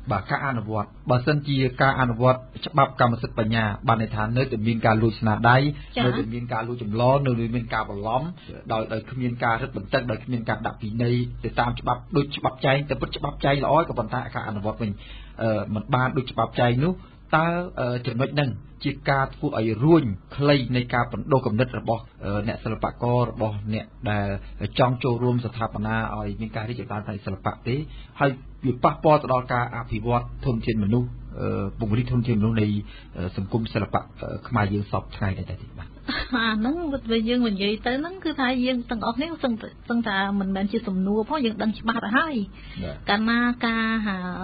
bà ca an vọt bà sân chia ca an vọt chấp bắp cam sất bà nhà bà này thán nơi từ miền ca lùi sna đáy nơi từ miền ca lùi chấm ló nơi miền ca bờ lõm đòi đòi miền ca rất bình tĩnh đòi miền ca đạp vị này từ tam chấp bắp đôi chấp bắp cháy từ bút chấp bắp cháy lõi của bọn ta ca an vọt mình mình ba đôi chấp bắp cháy nữa ta chuẩn bị nâng chia ca phụ ấy ruộng clay này ca bản đồ cầm đất là bỏ nẹt sờ bạc co bỏ nẹt là trong châu rôm sờ tháp na ở những cái địa bàn tại sờ bạc thế hay việc bắt bỏ từ đó ca à thì vót thôn trên mình luôn vùng đi thôn trên luôn này sầm cung sờ bạc mà dương sọc thay này tại địa bàn à nắng vật về dương mình vậy tới nắng cứ thay dương từng ốc nếu từng từng thà mình bán chỉ sầm nua phó dương đang chỉ ba tại hai ca na ca hà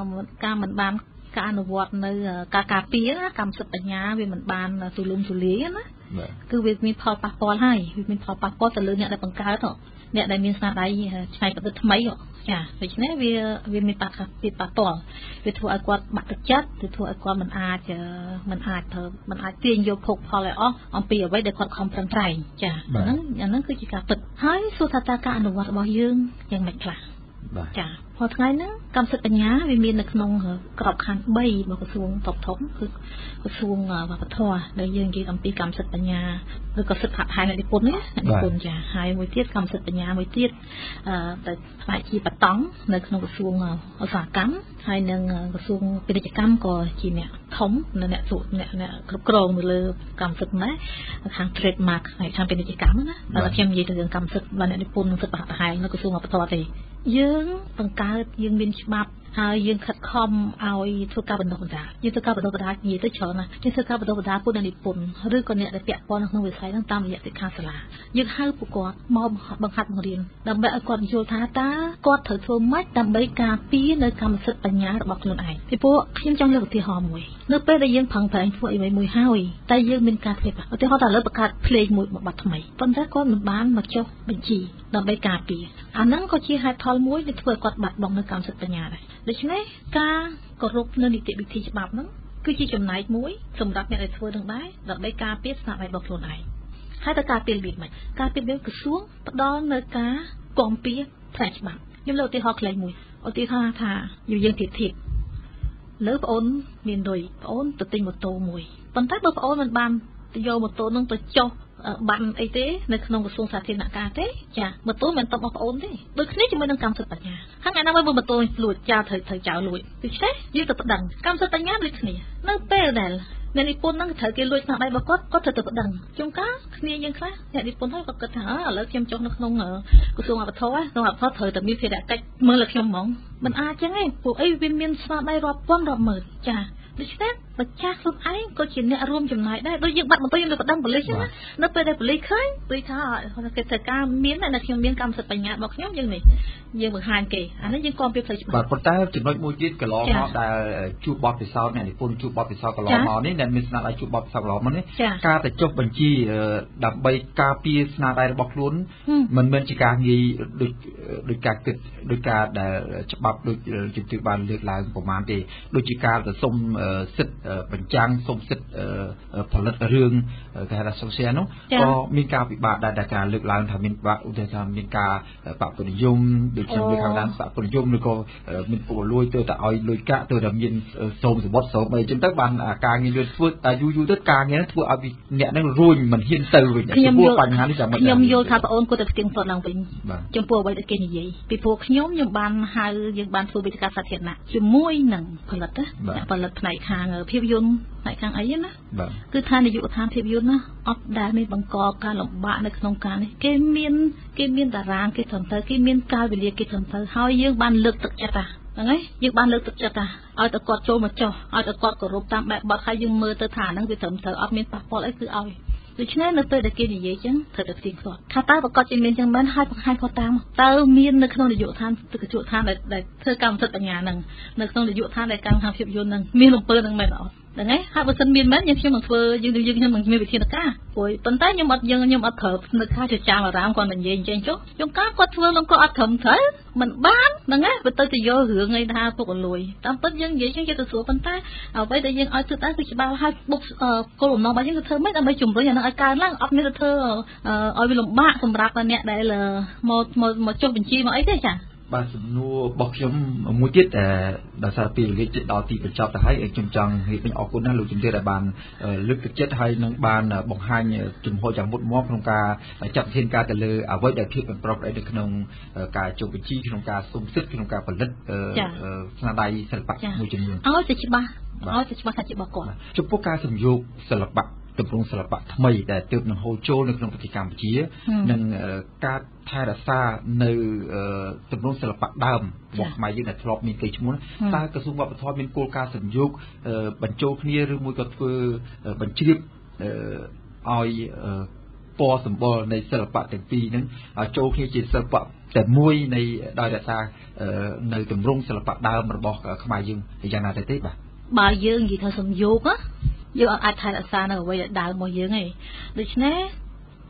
ca mình bán ca nó vọt nơi ca cà pía cầm sập nhà về mình bàn tùy lùm tùy lý á, cứ việc mình thò bạc coi hay, việc mình thò bạc coi từ lưng nhẹ là bằng cá đó, nhẹ là miếng sạt đáy chạy từ thứ mấy rồi, à, vậy chứ nè vì vì mình bạc vì bạc tỏng, vì thua ai qua bạc thực chất, vì thua ai qua mình à chờ mình à thở mình à tiền vô phục thò lại ó, ông pì ở đây để còn không trăng trải, chả, nó nó cứ chỉ cả tịch, hái suy thà ta ca nó vọt bao nhiêu, chẳng mệt lạ. Chà, hồi ngày nữa, cảm xúc anh nhá về miền Bắc nông hở, cọp khăn bay mà có xuống tộc thống, có xuống và có thò, đây riêng cái cảm pi cảm xúc anh nhá, rồi có sự hại hai này đi côn đấy, đi côn chả hai mối tiết cảm xúc anh nhá mối tiết, tại tại chi bắt tóng, nơi nông có xuống ở giả cắm, hai nương có xuống bên đây cắm có chi nè thống, nè nè sụt nè nè cọp còng rồi cảm xúc đấy, hàng trademark này sang bên đây cắm nữa, và thêm gì từ cảm xúc và nè đi côn sự hại hai nó có xuống ở thò thì dương bằng cá dương bên bắp hai dương khát khom ao thua cá bẩn đồ đá dương thua cá bẩn đồ đá gì tới chỗ này dương thua cá bẩn đồ đá cô đang đi bồn rưỡi con nhện để bẹt con không người say đang tam nhện để khang sả dương hai phụ con mòm bằng hạt bằng riềng đầm bẹ con vô thá tá con thở thua mát đầm bẹ cá pí nơi cam sứt bánh nhá bọc luôn ai thì bố khiêm trong lực thì hò mùi nước bê đây dương phẳng phẳng phụ ấy mấy mùi hôi tay dương bên cá thịt ở đây họ đã lấy bạc play mùi bạc bạc mày con rác con mình bán mà cho mình chỉ đầm bẹ cá pí anh nắng có chia hai thoi muối để thua con bạc bằng nơi cam sứt bánh nhá này được chứ này, ca có rộp nên đi tìm thì chụp bắp lắm, cứ chỉ chụp nái mũi, sầm đạp mẹ lại thôi đừng bái, đạp bái ca biết sao lại bọc lồn này, hai ta ca tiền bịt mày, ca tiền béo cứ xuống, bắt đó nơi cá còn pía, phải chụp bắp, nhưng lâu thì họ lại mũi, ở thì ha thà, nhiều dân thịt thịt, lỡ ôn miền đồi, ôn tự tin một tô mùi, còn tác đâu ôn mình ban, tự do một tô nông tự cho. Bạn ấy thế, nên không có xuống xa thiên nạ ca thế, chà, một tối mình tập bọc ổn thế, đôi khi chúng mình đang cảm xúc bản nhà. Hằng ngày năm mới vừa một tối, lùi cha thời thời chảo lùi, thì thế, như tập đằng, cảm xúc bản nhà đôi khi, nó bè đèn, nên đi phun nó thời kia lùi sang đây mà có có thời tập đằng, chúng cá, khi nhưng khác, nhà đi phun thôi có cái thằng ở lớp chim chong nó không ngờ, có xuống mà bắt thua, nó học thời tập miêu thì đã cách, mơ là khi mỏng, mình ai chứ ngay, phụ ấy viên miên sang đây rọp quăng rọp mở, chà. Được chứ đấy, bậc cha sớm ấy có chuyện nè rôm chừng này đấy, đôi những bạn mà tôi được đăng clip chứ, nó tôi đây clip khơi, tôi thà cái thời ca miến này là khi miến cam sập bành nhà bọc nhóc như này, như một hàng kì, anh ấy như con biết thời. Bậc con trai chỉ nói môi chuyện cái lò nó đã chụp bọc phía sau này, phun chụp bọc phía sau cái lò nó đấy, nên mình lại chụp bọc sau lò nó đấy, ca để chụp bánh chi đập bay ca pia na đây bọc luôn, mình mình chỉ càng gì được được cả kịch được cả để chụp bọc được chụp từ bàn được là của màn thì đôi chỉ ca để xông xịt bánh tráng xông xịt phần lật rương cái là xông xe nó có miếng cá bị bạc đại cả lực làm thành miếng bạc để làm miếng cá bạc cồn dung được xem được hàng đám bạc cồn dung được coi mình phụ lôi tôi tạo lôi cá tôi làm miếng xông rồi bót xông mấy chúng ta bàn cá nghe luôn phơi tại du du tất cả nghe nó thua à bị nhẹ nó ruồi mình hiên từ rồi nhẹ mua bánh hán đi chả mình nhom vô tháp ôn cô tập tiếng phật lòng bình trong phù vậy được cái gì bị phù nhóm nhóm bàn hai nhóm bàn phù bị cá sát hiện nặng chỉ muối nặng phần lật đấy phần lật này khang ở phiêu yun này khang ấy đó, cứ than để dụ than phiêu yun đó, ấp đá mấy bằng cò cá lồng bạ này không cá này, cái miên cái miên đà rang cái thầm thơ cái miên cao về liền cái thầm thơ, hơi dương ban lực tự chặt à, đấy, dương ban lực tự chặt à, ao tự cọt trâu mà trâu, ao tự cọt cổ rụp tam bẹ bọt hay dương mưa tự thả năng cái thầm thơ, ấp miên bạc bọt ấy cứ ao. Được chứ nên là tôi đã kia như vậy chứ, thật được tiền rồi. Khát ta và con trên miền chẳng bán hai bằng hai con tam, tao miền được không để dụ than, từ cái dụ than để để thưa cam thật ở nhà nằng, được không để dụ than để cam hàng phiền vô nằng, miền lồng phơi nằng mày đó, được ngay. Hai vợ chồng miền bán nhưng khi mà phơi, nhưng nhưng nhưng mà miền bị thiên được cá, rồi tận tay nhưng mà nhưng nhưng mà thở, được cá thì cha mà ráng còn mình về trên chút, chúng cá quạt phơi lông có thầm thế, mình bán, được ngay. Bây tôi thì do hưởng người ta phục lùi, tam tất dân vậy chứ cho tôi xuống tận tay, ở bây giờ dân ở từ tay tôi chỉ bao hai bục cô lồng nó bao nhiêu thơ mấy là mấy chùm rồi nhà. Ở cái lăng ấp nơi thơ ở bên lồng bạ sầm rạp này đây là một một một chục bình chi mà ấy thế chẳng bà sầm nua bọc giống muối tiết đã xài tiền lấy chuyện đào tiền để cho ta thấy ở trong trăng thì mình ở cũng đang lùi chúng tôi là bàn lực thực chất hay năng bàn bọc hai chùm hội chẳng một móc trong ca chậm thiên ca từ lư ở với đại thiệp bằng prop để được nông cả chục bình chi trong ca sung sức trong ca phần đất na đây sản phẩm môi trường luôn. Ôi chị ba, ôi chị ba sao chị bọc cỏ? Chụp bóc ca sầm dục sản phẩm tập trung sản phẩm tham mây để tiếp nâng hỗ trợ nâng công ty cam chia nâng các thay ra xa nơi tập trung sản phẩm đam một máy như là thọp miền tây chúng muốn ta cơ sung vào thọp miền cô ca sản dục bận châu kia rồi mùi cà phê bận chip oi po sản phẩm này sản phẩm tiền pi nâng châu kia chỉ sản phẩmแต่ một ในดอยดาซาใน tập trung sản phẩm đam một bọc không ai dừng thì giờ nào để tiếp bà bà dừng gì thằng sản dục á dù ở ai thay là xa nào vậy đào mọi thứ này, được chứ nè,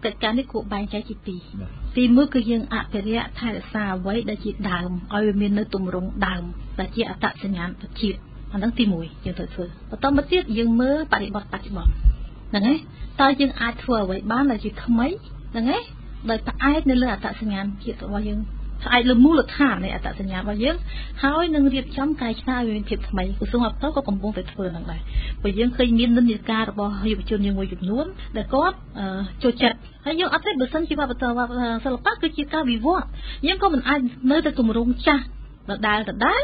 cái cái này của bạn trái chỉ tì, tì mới cứ riêng ở cái này thay là xa vậy đã chỉ đào, ở miền nơi tụm rồng đào, đã chỉ ở tại sinh nhãn chỉ, anh đang tì mùi, riêng thời xưa, và tao mới tiếc riêng mới bạt đi bọt bạt đi bọt, là nghe, tao riêng ai thua vậy bán là chỉ không mấy, là nghe, đời ta ai nơi là tại sinh nhãn chỉ tụi bao nhiêu. ai lừa mua lừa thả này tại sân nhà bao nhiêu, hái nương điệp chấm cài xa về thiệp mày, cuộc sống học tốt có công bông tuyệt vời nặng này, bởi vì khi miên lên ca rồi bỏ hiểu chuyện nhiều người dụng nuốt, để có cho chặt, hay những áp thế bớt sân chỉ vào tờ vào sờ lấp cái chỉ ca bị vỡ, những có mình ai nơi ta cùng rong cha, đặt đài đặt đái.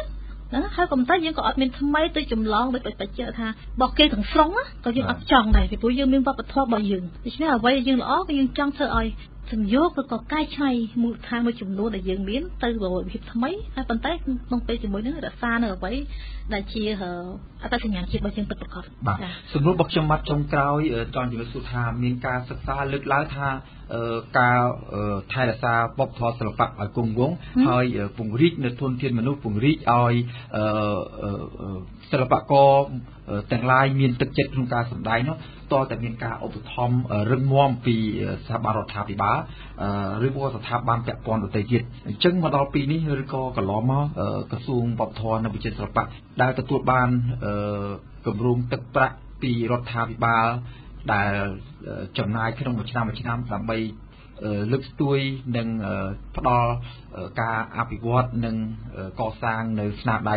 Đó, hai công tác những có mình tham mấy tới chùm lon để bật chợ tha bọc kê thằng sống á, có những ấp tròn này thì bố dương miếng bắp bật thoa bao giường, thì chính là vậy dương lõ cái dương trăng thơ ơi, thằng dốt có cai chay một thang một chùm luôn để dương miếng từ rồi hiệp tham mấy hai công tác mong tây chùm mối nữa đã xa nữa vậy, đã chia hở, à ta sinh nhàn chia bao nhiêu bật bật bật, sùng luôn bọc trong mắt trong cao tròn nhiều sụt hà miếng cá sặc xa lướt lái tha cá thay là xa bọc thoa sờ bạc ở cùng vốn, hơi vùng rít nơi thôn thiên mà nô vùng rít ơiสลับกอแต่งลายมีนตึกเจ็ดโครงการสำได้เนาะต่อแต่มีการอบทอมเรื่องม่วงปีสถาบันรัฐาภิบาลหรือว่าสถาบันแปะปอนตัวเตจิตจึงมาตลอดปีนี้เฮริโกกับล้อมกระทรวงปปทนำไปเจริญสลับได้กระตุ้นบานกลุ่มรวมตึกประปีรัฐาภิบาลได้จำนายขึ้นลงมาชินามมาชินามสามใบลึกตุยหนึ่งพอการอภิวัตหนึ่งก่อสร้างในสนาใด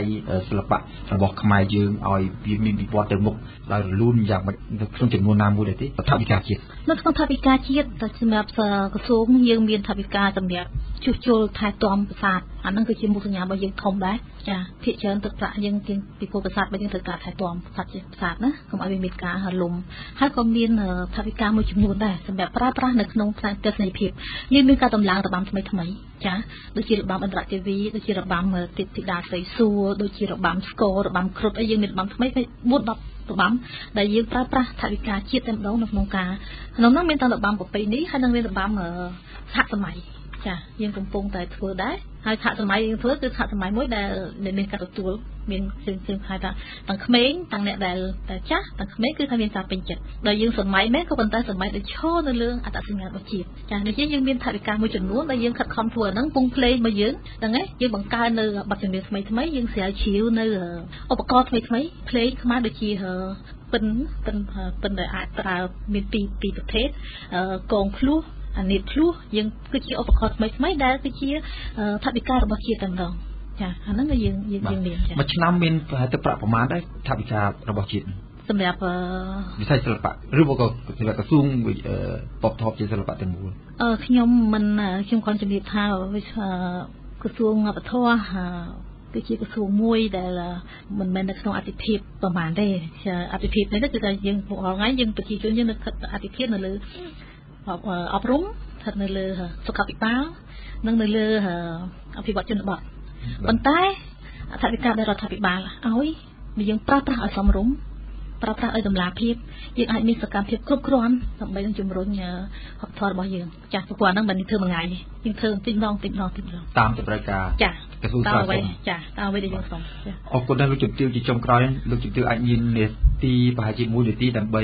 ศิลปะระบบขมายยืมเอาวิมีวิวัฒน์เดิมมุกเราลุ้นอย่างมันต้องถึงโน่นนามูเด็ดที่ทาบิกาจิตนั่นคือทาบิกาจิตแต่สำหรับกระทรวงยังมีทาบิกาสำหรับจุดจุดทายตอมประสาทอันนั้นคือจิตมุขญาบางยังทงได้จ้ะที่เชิญตึกระยังกินปีโพประสาทบางยังตึกระทายตอมประสาทประสาทนะของอเมริกาหลุมให้ความเรียนทาบิกามุ่งจุดโน่นได้สำหรับพระพระหนึ่งขนมทางเกษตรพิบยังมีการตำลางตะบามทำไมทำไมจ้ะដូចជារបាំអន្តរជាតិដូចជារបាំទីទីដាស្រីសួរដូចជារបាំស្គររបាំគ្រុឌអីយើងមានរបាំថ្មីបួនដល់របាំដែលយើងប្រើប្រាស់ថវិកាជាតិតែម្ដងនៅក្នុងការក្នុងនោះមានទាំងរបាំប្រពៃណីហើយនិងមានរបាំសហសម័យចា៎យើងកំពុងតែធ្វើដែរហើយសហសម័យយើងធ្វើគឺសហសម័យមួយដែលមានការទទួលមានផ្សេងផ្សេងថាទាំងក្មេងទាំងអ្នកដែលតែចាស់ទាំងក្មេងគឺថាមានការពេញចិត្តដល់យើងសម័យមែនក៏ប៉ុន្តែសម័យដែលឈរនៅលើអត្តសញ្ញាណរបស់ជាតិចា៎នេះយើងមានថវិកាមួយចំនួនដែលយើងខិតខំធ្វើហ្នឹងពងភ្លេងរបស់យើងហ្នឹងឯងយើងបង្កើននៅបទចម្រៀងថ្មីថ្មីយើងស្រាវជ្រាវនៅឧបករណ៍ថ្មីថ្មីភ្លេងខ្មែរដូចជាពិណពិណពិណដែលអាចប្រើមានពីរពីរប្រភេទកងភ្លោះอันนี้พลุยังคือที่อุปกรณ์ไม่ไม่ได้คือที่ทับิการบางที่ต่างต่างจ้ะอันนั้นก็ยังยังยังเรียนจ้ะมาชนะมินแต่ประประมาณได้ทับิการบางที่สำหรับวิชาศิลปะหรือว่าก็ศิลปะกระซุ่มปอบทอปศิลปะเต็มบูรณ์เออขยมมันขยมคนจะมีท่าวิชากระซุ่มปะทอคือที่กระทรวงมวยแต่ละมันมันนักส่งอธิพิบประมาณได้อธิพิบนี่ก็คือการยังพวกเราไงยังปฏิจจยังนักอธิพิบนั่นเลยอบอพรุ่งถัดในเรือสกัดปีบ้านั่งในเรืออภิวัตจนบอดบนใต้ถัดปีกาได้เราถัดปีบ้าละเอาไว้มียังปราปราเอาสมรุ่งปราปราเอาดำลาเพียบยังอาจมีสกัดเพียบครบครันทำไมต้องจุ่มรุ่งเนี่ยหอบทอดบ่อยยังจากกว่านั่งบันทึกเธอมาไงยังเธอติดลองติดลองติดลองตามจากรายการจ้ะกระทรวงการต่างประเทศจ้ะตามไปได้ยังสองออกคนได้ลูกจุดติวจีจงกรอยลูกจุดติวอาจยินเนตีปะหาจิมูเนตีทำไม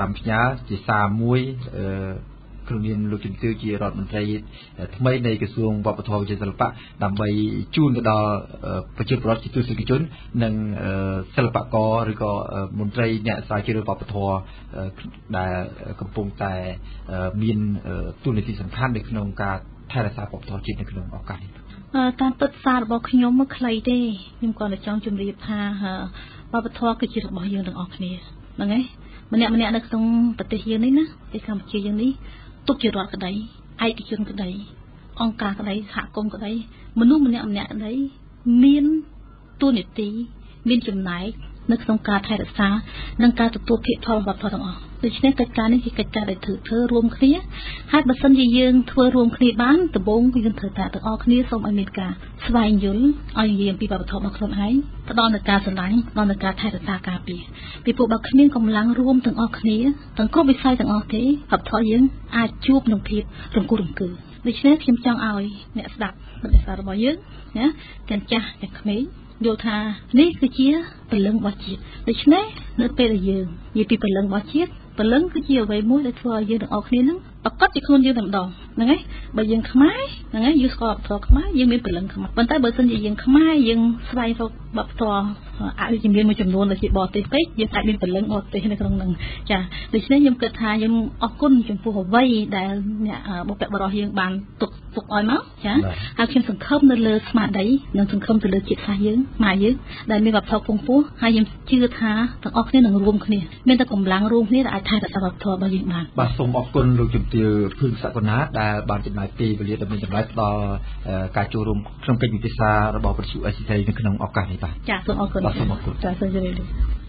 ตามพิจารณาจีสามมวยกลุ่มยินลูกจินตื้อจีรอดมันใจทำไมในกระทรวงปปทจีศิลปะนำไปจูนกระดอประจุรอดจิตุสุกิจนหนึ่งศิลปะกอหรือก็มันใจเนี่ยสายจีรอดปปทได้กำปงแต่มีนตุนในที่สำคัญในขนมการไทยรัฐศาสตร์ปปทจีในขนมออกการการเปิดศาสตร์บอกขยมเมื่อใครได้ยิ่งก่อนจะจ้องจุมรีพาปปทคือจีรอดบอกยังต่างออกเนี่ยนั่นไงมันเนี่ยมันเนี่ยนักส่งปฏิเสธนี่นะไอ้คำเชื่ออย่างนี้ตุกจีรอดก็ได้ไอ้กิจก็ได้องค์การก็ได้หากรมก็ได้มนุษย์มันเนี่ยมันเนี่ยได้มีนตัวนิติมีนจุดไหนนักส่งการไทยรัฐศาสตร์นักการตัวตัวเพียรทองแบบทองต่างอ๋อโดยเฉพาะกิจการนี่คือกิจการได้ถือเธอรวมคดีให้บัตรสัญญาเยืองเธอรวมคดีบ้านตะบงคือเงินเธอแต่ต่างอ๋อคดีส่งอเมริกาสวายยุ่งออยเยี่ยมปีแบบทองมาคลนให้ตอนนักการสนัยตอนนักการไทยรัฐศาสตร์กาปีปีพวกบักเมียนกำลังร่วมถึงออกคดีถึงก็ไปใส่ถึงออกที่ขับทอยิงอาจูบลงพิษลงกุลงกือโดยเฉพาะพิมพ์จังเอาเนี่ยสดับมันเป็นสารบอยเยอะเนี่ยกันจ้าแต่ขมิ้นโยธานี่คือเชี่ยเป็นเรื่องบอจิตโดยเฉพาะเนื้อเป็นเยื่อเยื่อเป็นเรื่องบอจิตเป็นเรื่องคือเชี่ยวไว้มุ้ยได้ทอยิงถึงออกคดีนั้นปกติคนยืนดำดองนั่นไงใบยืนขมายนั่นไงยืนสกอตทอขมายยืนไม่เป็นเรื่องขมายบนใต้ใบสัญญายืนขมายยืนสไลด์แบบทอ à đi chìm một chấm luôn là chị bỏ tay tết giờ tại bên phần lớn bỏ tay này còn nặng chả để xí nhung cất thai nhung ốc côn chủng phù hợp vây đã bộ bẹt bỏ hiền bàn tục tục oi máu chả học trên sừng khom nó lơ mà đấy nó sừng khom từ lơ chị sai dữ mà dữ đại mình gặp thọ phong phú hai nhung chưa thá thằng ốc này nặng rôm kia bên ta cùng láng rôm này là ai thai đã gặp thọ bao nhiêu bàn bà sùng ốc côn rồi chụp từ phương xã quân hát đã bàn chụp máy tì về liền đã mình chụp lại to cá chua rôm trong cái gì cái xa đã bỏ vật dụng ai chị thấy nó khăn ốc cả này bà chả sùng ốc côn chả sùng ốc côn chả sùng